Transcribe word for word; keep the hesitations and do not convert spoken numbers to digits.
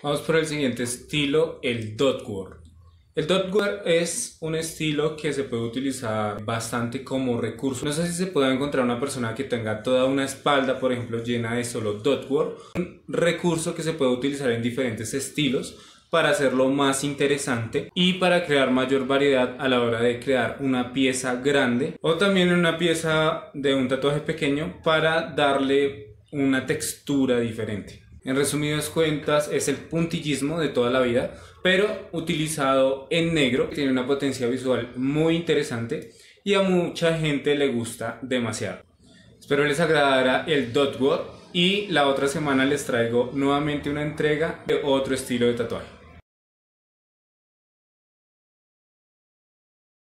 Vamos por el siguiente estilo, el dotword. El dotword es un estilo que se puede utilizar bastante como recurso. No sé si se puede encontrar una persona que tenga toda una espalda, por ejemplo, llena de solo dotword. Un recurso que se puede utilizar en diferentes estilos para hacerlo más interesante y para crear mayor variedad a la hora de crear una pieza grande o también una pieza de un tatuaje pequeño para darle una textura diferente. En resumidas cuentas, es el puntillismo de toda la vida, pero utilizado en negro. Tiene una potencia visual muy interesante y a mucha gente le gusta demasiado. Espero les agradará el dotword y la otra semana les traigo nuevamente una entrega de otro estilo de tatuaje.